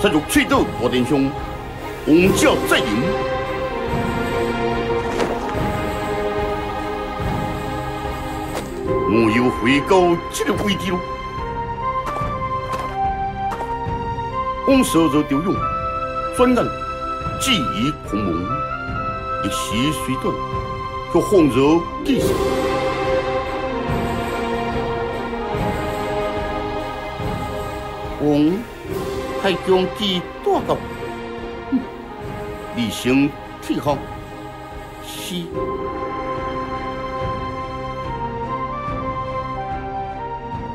才入翠岛大殿上，王召再迎。我要回到这个位置了。往少则调用，转眼记忆空蒙，一时虽短，却恍如记事。 王太将其带到，李成退后，是。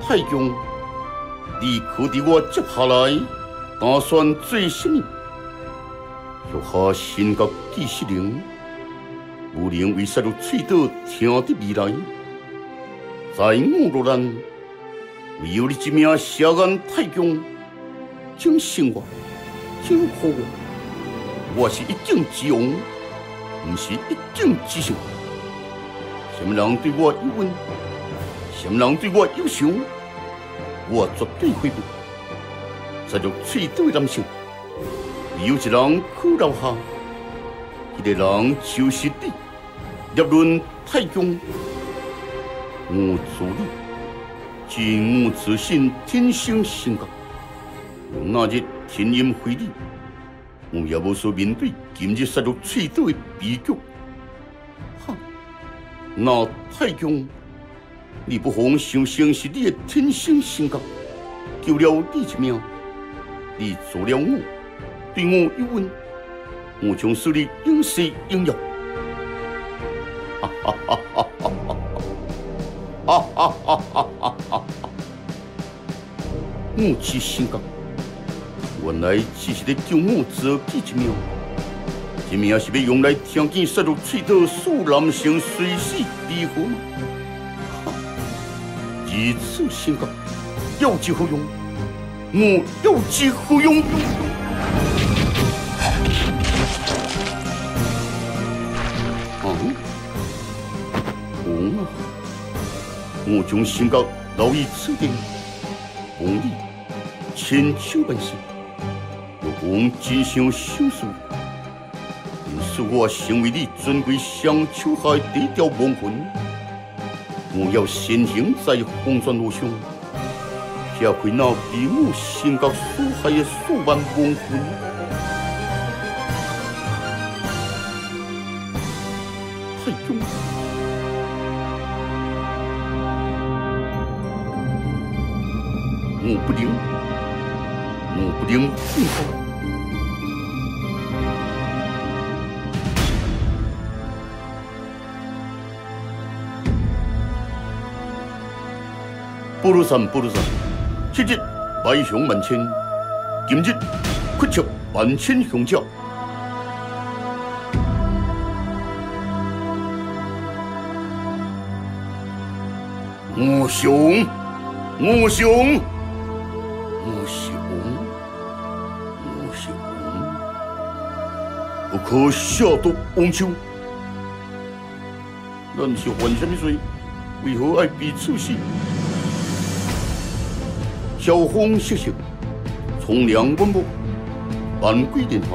太将，你可替我接下来打算做什么？约下身格几十人，无能为杀入翠岛听得而来，在我落难。 唯有你这名瞎眼太将，请信我，请靠我。我是一境之王，不是一境之相。什么人对我有恩，什么人对我有仇，我绝对回避。在玉翠岛的男性，唯有一人可留下，那个人就是你。立论太将，我助你。 自我自信，天生性格。那日天阴回礼，我也无所面对今日杀入翠岛的悲剧。哈！那太将，你不妨想想是你的天生性格，救了你一命，你助了我，对我有恩，我将使你永世荣耀。哈哈哈哈哈哈！哈哈哈哈哈！ 我之性格，原来只是在救我自己一命，一命是要用来听见杀入翠岛所男性虽死离魂。如此性格，有之何用？我有之何用？我将性格留于此地。 王你千秋万世，若王真想收拾我，便使我成为你尊贵双手下第一条亡魂。我要先行在黄泉路上，下开那被我性格所害的数万亡魂。太重。 我不灵，我不灵，不好。波罗山，波罗山，昔日百雄万千，今日缺少万千雄者。我雄，我雄。 不可下毒王秋，咱是犯什么罪？为何爱彼此死？晓风习习，从良温木，万鬼殿下，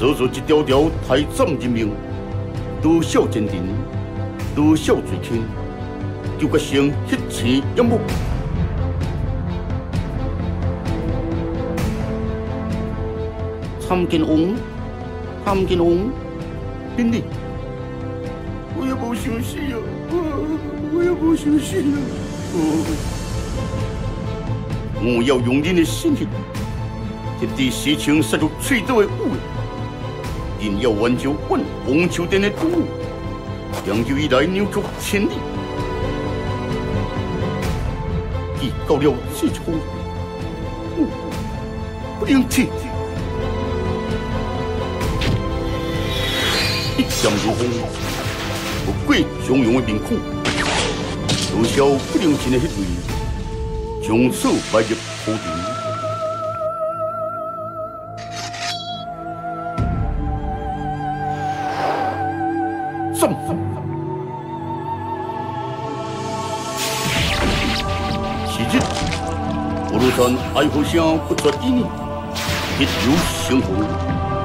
走出一条条台斩人命，多少奸臣，多少罪轻，就决成血池淹没。 参见王，兵弟，我也无想死啊，我也无想死啊！我要用恁的性命，彻底洗清杀入翠岛的污秽，恁要挽救阮王朝殿的主，长久以来扭曲天理，已到了这种，我不能停。 一剑如风，不过张扬的面孔，多少不良心的血泪，从此埋入土地。什么？是日，我庐山哀嚎声不绝于耳。it, you simple.